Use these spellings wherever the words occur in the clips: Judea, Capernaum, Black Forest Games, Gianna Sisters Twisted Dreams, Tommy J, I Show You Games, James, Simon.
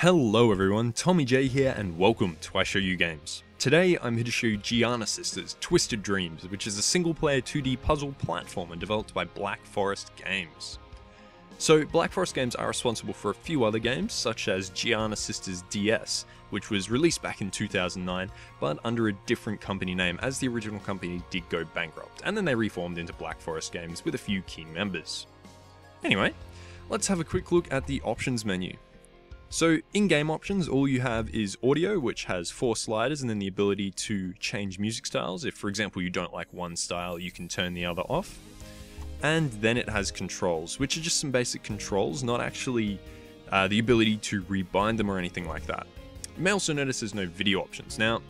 Hello everyone, Tommy J here and welcome to I Show You Games. Today I'm here to show you Gianna Sisters Twisted Dreams, which is a single player 2D puzzle platformer developed by Black Forest Games. So Black Forest Games are responsible for a few other games such as Gianna Sisters DS, which was released back in 2009 but under a different company name as the original company did go bankrupt, and then they reformed into Black Forest Games with a few key members. Anyway, let's have a quick look at the options menu. So in-game options, all you have is audio, which has 4 sliders and then the ability to change music styles. If, for example, you don't like one style, you can turn the other off. And then it has controls, which are just some basic controls, not actually the ability to rebind them or anything like that. You may also notice there's no video options. Now,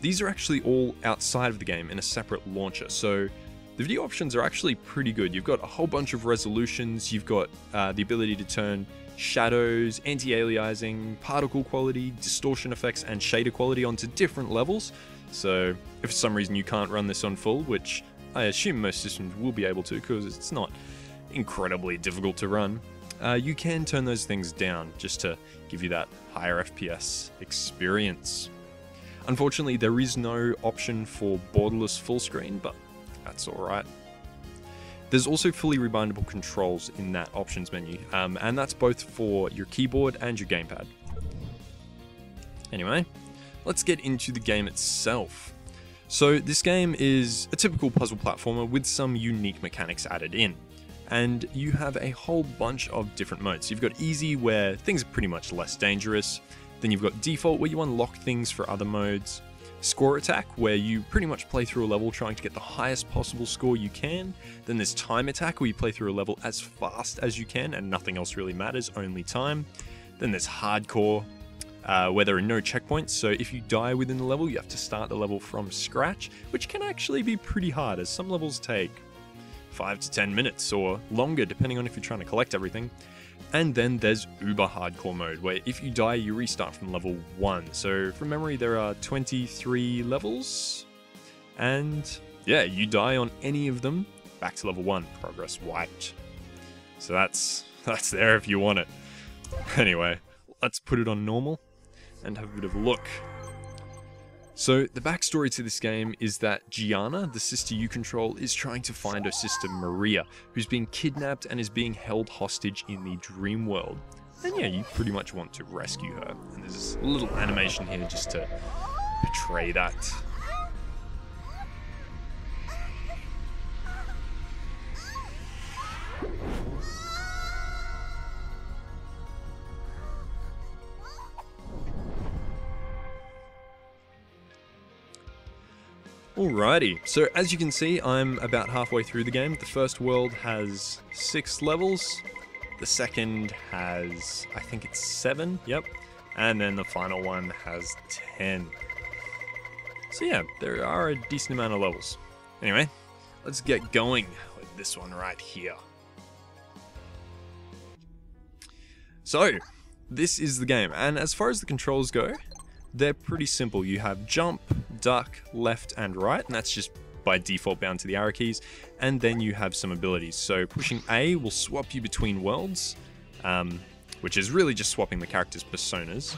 these are actually all outside of the game in a separate launcher, so the video options are actually pretty good. You've got a whole bunch of resolutions, you've got the ability to turn shadows, anti-aliasing, particle quality, distortion effects, and shader quality onto different levels. So if for some reason you can't run this on full, which I assume most systems will be able to because it's not incredibly difficult to run, you can turn those things down just to give you that higher FPS experience. Unfortunately, there is no option for borderless full screen, but that's alright. There's also fully rebindable controls in that options menu, and that's both for your keyboard and your gamepad. Anyway, let's get into the game itself. So this game is a typical puzzle platformer with some unique mechanics added in, and you have a whole bunch of different modes. You've got easy, where things are pretty much less dangerous, then you've got default, where you unlock things for other modes, score attack, where you pretty much play through a level trying to get the highest possible score you can. Then there's time attack, where you play through a level as fast as you can and nothing else really matters, only time. Then there's hardcore, where there are no checkpoints, so if you die within the level you have to start the level from scratch, which can actually be pretty hard as some levels take 5 to 10 minutes or longer depending on if you're trying to collect everything. And then there's uber hardcore mode, where if you die you restart from level 1. So from memory there are 23 levels, and yeah, you die on any of them, back to level 1, progress wiped. So that's there if you want it. Anyway, let's put it on normal and have a bit of a look. So the backstory to this game is that Gianna, the sister you control, is trying to find her sister Maria, who's been kidnapped and is being held hostage in the dream world. And yeah, you pretty much want to rescue her. And there's this little animation here just to portray that. Alrighty, so as you can see, I'm about halfway through the game. The first world has 6 levels, the second has, I think it's 7, yep, and then the final one has 10. So yeah, there are a decent amount of levels. Anyway, let's get going with this one right here. So, this is the game, and as far as the controls go, they're pretty simple. You have jump, duck, left and right, and that's just by default bound to the arrow keys, and then you have some abilities. So pushing A will swap you between worlds, which is really just swapping the character's personas,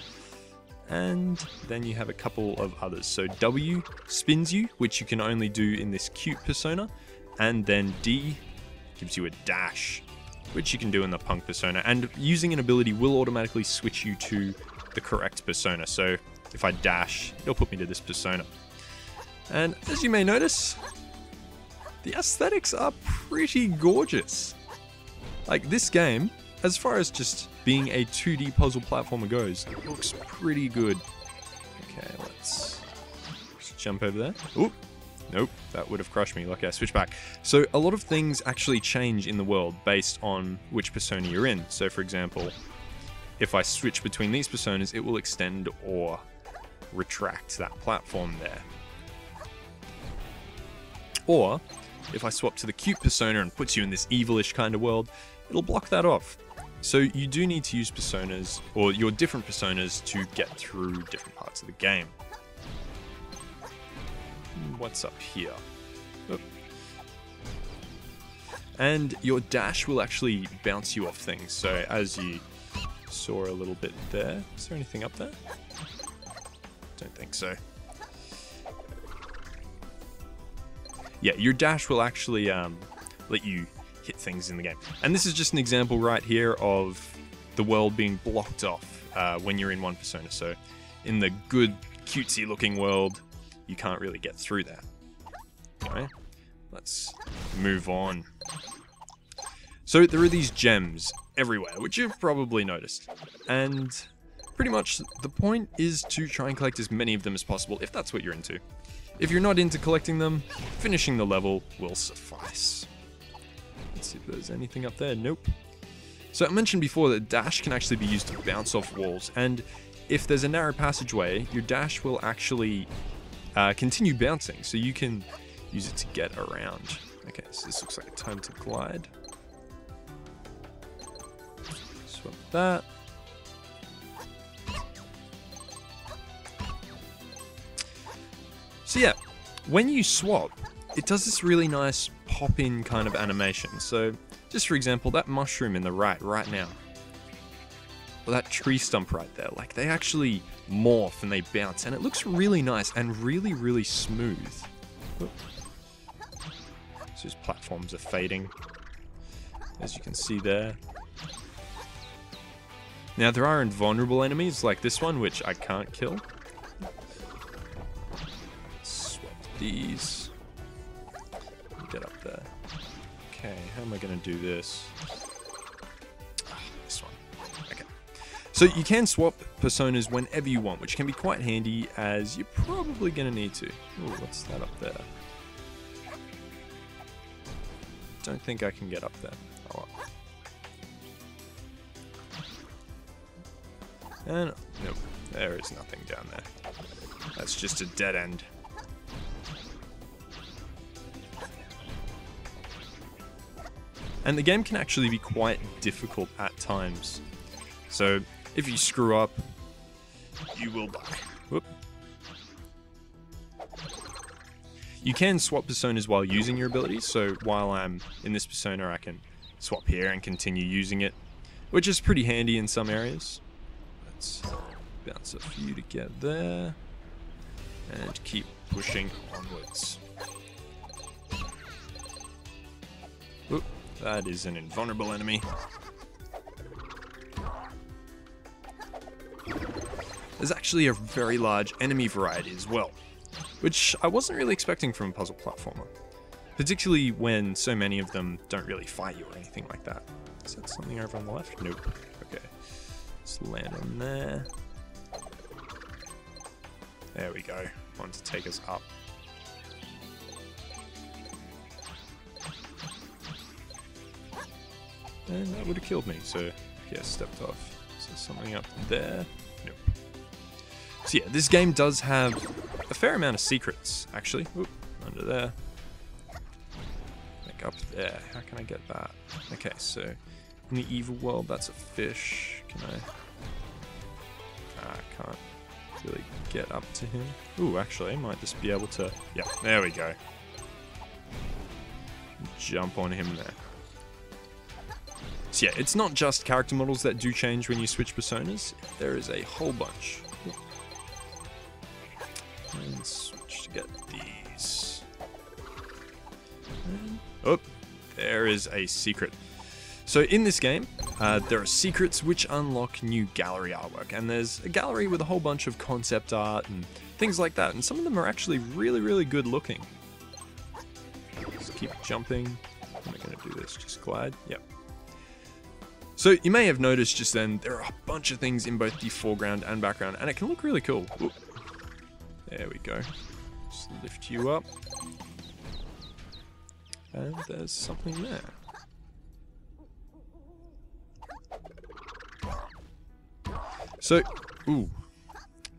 and then you have a couple of others. So W spins you, which you can only do in this cute persona, and then D gives you a dash, which you can do in the punk persona, and using an ability will automatically switch you to the correct persona. So if I dash, it'll put me to this persona. And as you may notice, the aesthetics are pretty gorgeous. Like, this game, as far as just being a 2D puzzle platformer goes, it looks pretty good. Okay, let's just jump over there. Oop. Nope, that would have crushed me. Lucky I switched back. So a lot of things actually change in the world based on which persona you're in. So for example, if I switch between these personas, it will extend or retract that platform there. Or if I swap to the cute persona and puts you in this evilish kind of world, it'll block that off. So you do need to use personas, or your different personas, to get through different parts of the game. What's up here? Oop. And your dash will actually bounce you off things, so as you Saw a little bit there. Is there anything up there? Don't think so. Yeah, your dash will actually let you hit things in the game. And this is just an example right here of the world being blocked off when you're in one persona. So in the good, cutesy looking world, you can't really get through that. Okay, let's move on. So there are these gems everywhere, which you've probably noticed. And pretty much the point is to try and collect as many of them as possible, if that's what you're into. If you're not into collecting them, finishing the level will suffice. Let's see if there's anything up there. Nope. So I mentioned before that dash can actually be used to bounce off walls, and if there's a narrow passageway, your dash will actually continue bouncing, so you can use it to get around. Okay, so this looks like a time to glide. Swap that. So yeah, when you swap, it does this really nice pop-in kind of animation. So just for example, that mushroom in the right now, or that tree stump right there, like they actually morph and they bounce, and it looks really nice and really, really smooth. So his platforms are fading, as you can see there. Now there are invulnerable enemies like this one, which I can't kill. These. Get up there. Okay, how am I going to do this? Oh, this one. Okay. So you can swap personas whenever you want, which can be quite handy as you're probably going to need to. Ooh, what's that up there? Don't think I can get up there. Oh, well. And, nope, there is nothing down there. That's just a dead end. And the game can actually be quite difficult at times. So if you screw up, you will die. Whoop. You can swap personas while using your abilities. So while I'm in this persona, I can swap here and continue using it, which is pretty handy in some areas. Let's bounce a few to get there and keep pushing onwards. Whoop. That is an invulnerable enemy. There's actually a very large enemy variety as well, which I wasn't really expecting from a puzzle platformer, particularly when so many of them don't really fight you or anything like that. Is that something over on the left? Nope. Okay. Let's land on there. There we go. Wanted to take us up. And that would have killed me, so yeah, stepped off. Is there something up there? Nope. So yeah, this game does have a fair amount of secrets, actually. Oop, under there. Like up there. How can I get that? Okay, so in the evil world, that's a fish. Can I? I can't really get up to him. Ooh, actually, I might just be able to. Yeah, there we go. Jump on him there. So yeah, it's not just character models that do change when you switch personas. There is a whole bunch. And switch to get these. Oh, there is a secret. So in this game, there are secrets which unlock new gallery artwork. And there's a gallery with a whole bunch of concept art and things like that. And some of them are actually really, really good looking. Just keep jumping. How am I going to do this? Just glide. Yep. So you may have noticed just then, there are a bunch of things in both the foreground and background, and it can look really cool. Oop. There we go. Just lift you up. And there's something there. So, ooh.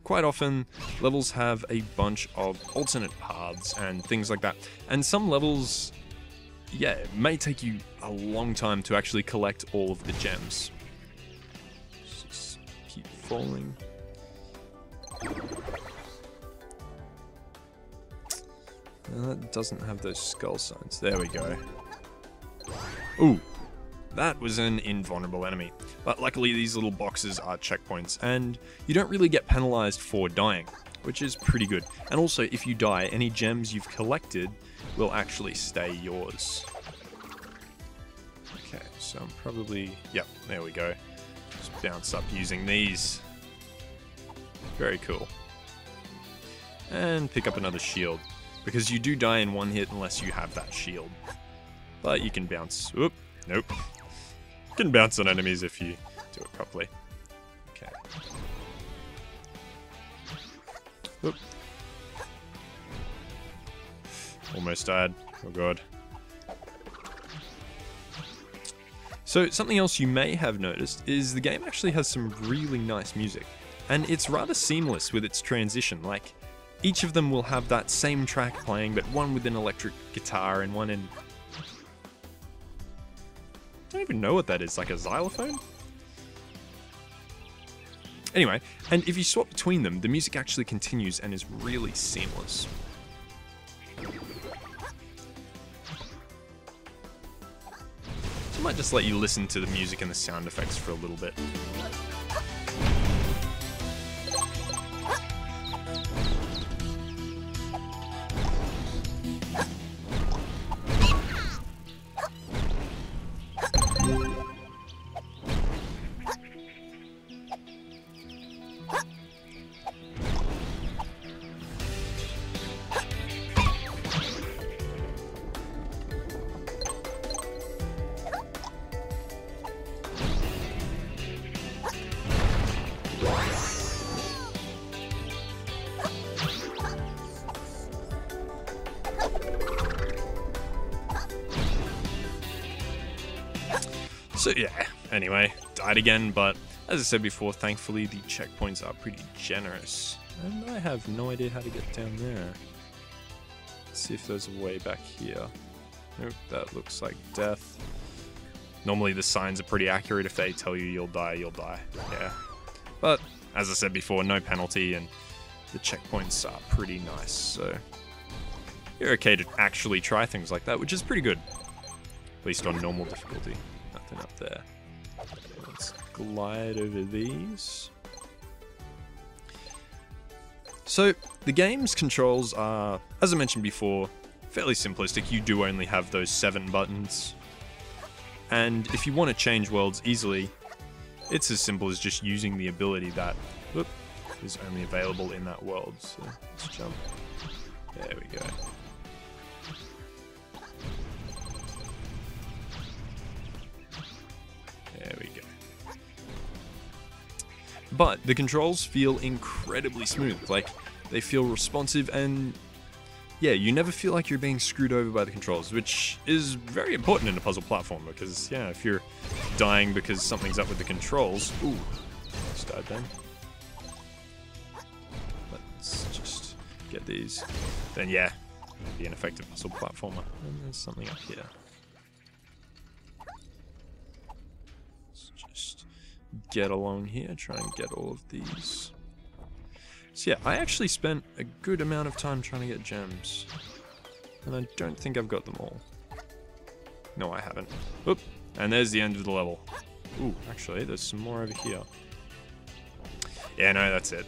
Quite often, levels have a bunch of alternate paths and things like that. And some levels, yeah, it may take you a long time to actually collect all of the gems. Just keep falling. No, that doesn't have those skull signs. There we go. Ooh, that was an invulnerable enemy. But luckily these little boxes are checkpoints and you don't really get penalized for dying, which is pretty good. And also if you die, any gems you've collected will actually stay yours. Okay, so I'm probably, yep, there we go. Just bounce up using these. Very cool. And pick up another shield, because you do die in one hit unless you have that shield. But you can bounce, oop, nope. You can bounce on enemies if you do it properly. Okay. Oop. Almost died, oh god. So something else you may have noticed is the game actually has some really nice music. And it's rather seamless with its transition, like each of them will have that same track playing, but one with an electric guitar and one in... I don't even know what that is, like a xylophone? Anyway, and if you swap between them, the music actually continues and is really seamless. So I might just let you listen to the music and the sound effects for a little bit. So yeah, anyway, died again, but as I said before, thankfully the checkpoints are pretty generous. And I have no idea how to get down there. Let's see if there's a way back here. Nope, that looks like death. Normally the signs are pretty accurate. If they tell you you'll die, you'll die. Yeah. But as I said before, no penalty and the checkpoints are pretty nice. So you're okay to actually try things like that, which is pretty good. At least on normal difficulty. Up there. Let's glide over these. So the game's controls are, as I mentioned before, fairly simplistic. You do only have those 7 buttons. And if you want to change worlds easily, it's as simple as just using the ability that is only available in that world. So let's jump. There we go. There we go. But the controls feel incredibly smooth. Like, they feel responsive and, yeah, you never feel like you're being screwed over by the controls, which is very important in a puzzle platform because, yeah, if you're dying because something's up with the controls... Ooh, almost died then. Let's just get these. Then, yeah, it'll be an effective puzzle platformer. And there's something up here. Get along here, try and get all of these. So yeah, I actually spent a good amount of time trying to get gems. And I don't think I've got them all. No, I haven't. Oop, and there's the end of the level. Ooh, actually, there's some more over here. Yeah, no, that's it.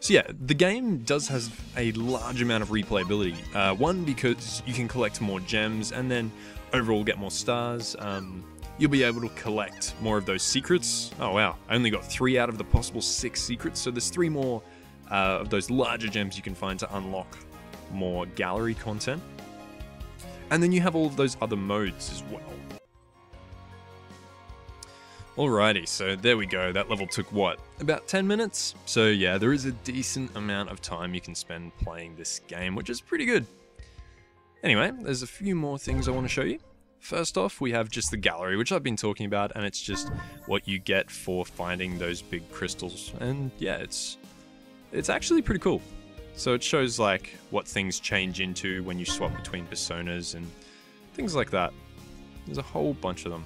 So yeah, the game does have a large amount of replayability. One, because you can collect more gems, and then overall get more stars. You'll be able to collect more of those secrets. Oh wow, I only got 3 out of the possible 6 secrets, so there's 3 more of those larger gems you can find to unlock more gallery content. And then you have all of those other modes as well. Alrighty, so there we go. That level took what? About 10 minutes? So yeah, there is a decent amount of time you can spend playing this game, which is pretty good. Anyway, there's a few more things I want to show you. First off, we have just the gallery, which I've been talking about, and it's just what you get for finding those big crystals. And yeah, it's actually pretty cool. So it shows like what things change into when you swap between personas and things like that. There's a whole bunch of them.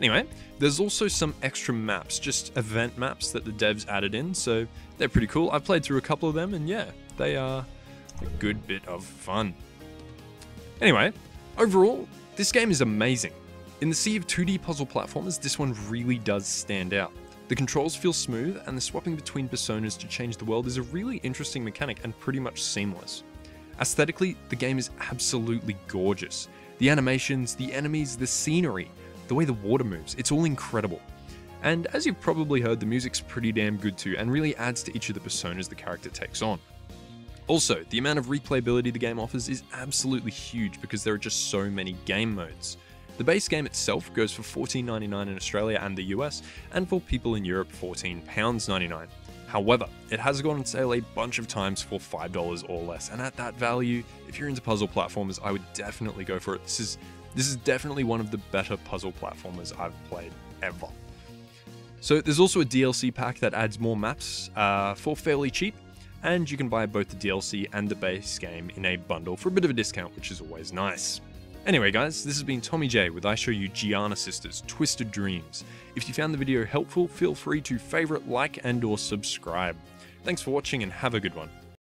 Anyway, there's also some extra maps, just event maps that the devs added in, so they're pretty cool. I've played through a couple of them, and yeah, they are a good bit of fun. Anyway, overall, this game is amazing. In the sea of 2D puzzle platformers, this one really does stand out. The controls feel smooth, and the swapping between personas to change the world is a really interesting mechanic and pretty much seamless. Aesthetically, the game is absolutely gorgeous. The animations, the enemies, the scenery, the way the water moves, it's all incredible. And as you've probably heard, the music's pretty damn good too, and really adds to each of the personas the character takes on. Also, the amount of replayability the game offers is absolutely huge because there are just so many game modes. The base game itself goes for $14.99 in Australia and the US, and for people in Europe, £14.99. However, it has gone on sale a bunch of times for $5 or less, and at that value, if you're into puzzle platformers, I would definitely go for it. This is definitely one of the better puzzle platformers I've played ever. So there's also a DLC pack that adds more maps for fairly cheap, and you can buy both the DLC and the base game in a bundle for a bit of a discount, which is always nice. Anyway guys, this has been Tommy J with I Show You Gianna Sisters Twisted Dreams. If you found the video helpful, feel free to favorite, like, and/or subscribe. Thanks for watching and have a good one.